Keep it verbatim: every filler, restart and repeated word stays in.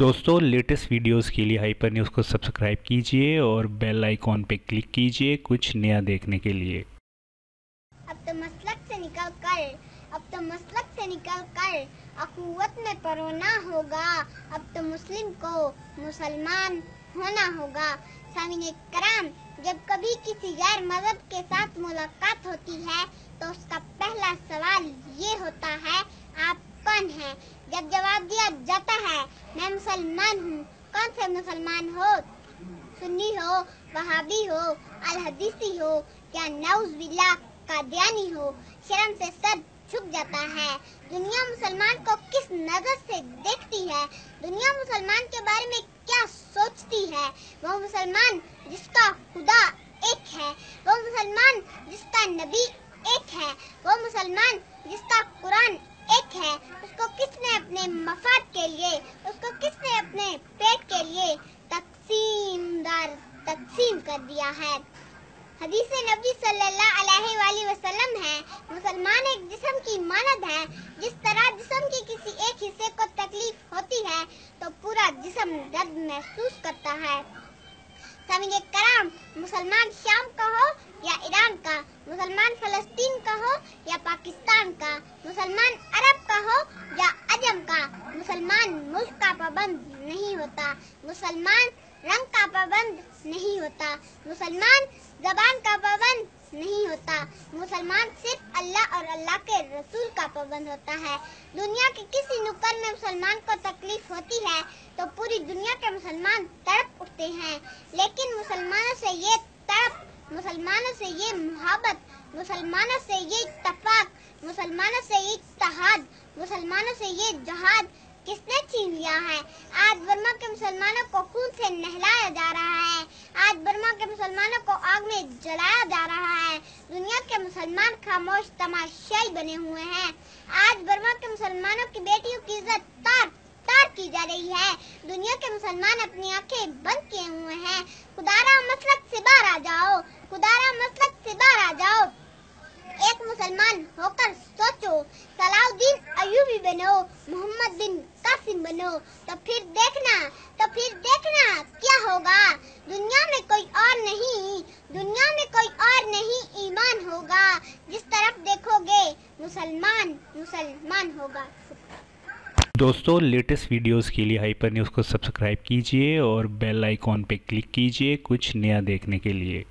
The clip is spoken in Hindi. दोस्तों लेटेस्ट वीडियोस के लिए हाइपर न्यूज़ को सब्सक्राइब कीजिए और बेल आइकॉन पे क्लिक कीजिए कुछ नया देखने के लिए। अब तो मसलक से निकल कर अब तो मसलक से निकल कर अखुवत में परोना होगा। अब तो मुस्लिम को मुसलमान होना होगा। सामने कराम, जब कभी किसी गैर मजहब के साथ मुलाकात होती है तो उसका पहला सवाल ये होता है, आप कौन हैं? जब जवाब दिया जाता है, मैं मुसलमान हूँ। कौन से मुसलमान हो? सुन्नी हो, वहाबी हो, अलहदीसी हो या नौज़बिल्लाह कादियानी हो? शर्म से सर झुक जाता है। दुनिया मुसलमान को किस नजर से देखती है? दुनिया मुसलमान के बारे में क्या सोचती है? वो मुसलमान जिसका खुदा एक है, वो मुसलमान जिसका नबी एक है, वो मुसलमान जिसका कुरान एक है। उसको किसने अपने मफाद के लिए, उसको किसने अपने पेट के लिए तकसीम दर तकसीम कर दिया है। हदीस नबी सल्लल्लाहु अलैहि वसल्लम है, मुसलमान एक जिस्म की मानद है। जिस तरह जिस्म के किसी एक हिस्से को तकलीफ होती है तो पूरा जिस्म दर्द महसूस करता है। सामने कराम, मुसलमान शाम का हो या ईरान का, मुसलमान फलस्तीन का हो या पाकिस्तान का, मुसलमान अरब का हो या अजम का, मुसलमान मुल्क का पाबंद नहीं होता, मुसलमान रंग का पाबंद नहीं होता, मुसलमान जबान का पाबंद नहीं होता, मुसलमान सिर्फ अल्लाह और अल्लाह के रसूल का पाबंद होता है। दुनिया के किसी नुक्कड़ में मुसलमान को तकलीफ होती है तो पूरी दुनिया के मुसलमान तड़प उठते हैं। लेकिन मुसलमानों से ये तड़प, मुसलमानों से ये मोहब्बत, मुसलमानों से ये इत्तफाक, मुसलमानों से ये इत्तेहाद, मुसलमानों से ये जिहाद किसने छीन लिया है? आज बर्मा के मुसलमानों को खून से नहलाया जा रहा है। आज बर्मा के मुसलमानों को आग में जलाया जा रहा है। दुनिया के मुसलमान खामोश तमाशाई बने हुए हैं। आज बर्मा के मुसलमानों की बेटियों की इज्जत तार तार की जा रही है। दुनिया के मुसलमान अपनी आंखें बंद किए हुए हैं। खुदारा मसलक से बाहर आ जाओ, खुदारा मसलक से बाहर आ जाओ। एक मुसलमान होकर सोचो, सलाउद्दीन अयूबी बनो, मोहम्मद बिन कासिम बनो, तो फिर देखना, तो फिर देखना क्या होगा। दुनिया में कोई और नहीं, दुनिया में कोई और नहीं, ईमान होगा। जिस तरफ देखोगे मुसलमान मुसलमान होगा। दोस्तों लेटेस्ट वीडियोस के लिए हाइपर न्यूज़ को सब्सक्राइब कीजिए और बेल आइकॉन पे क्लिक कीजिए कुछ नया देखने के लिए।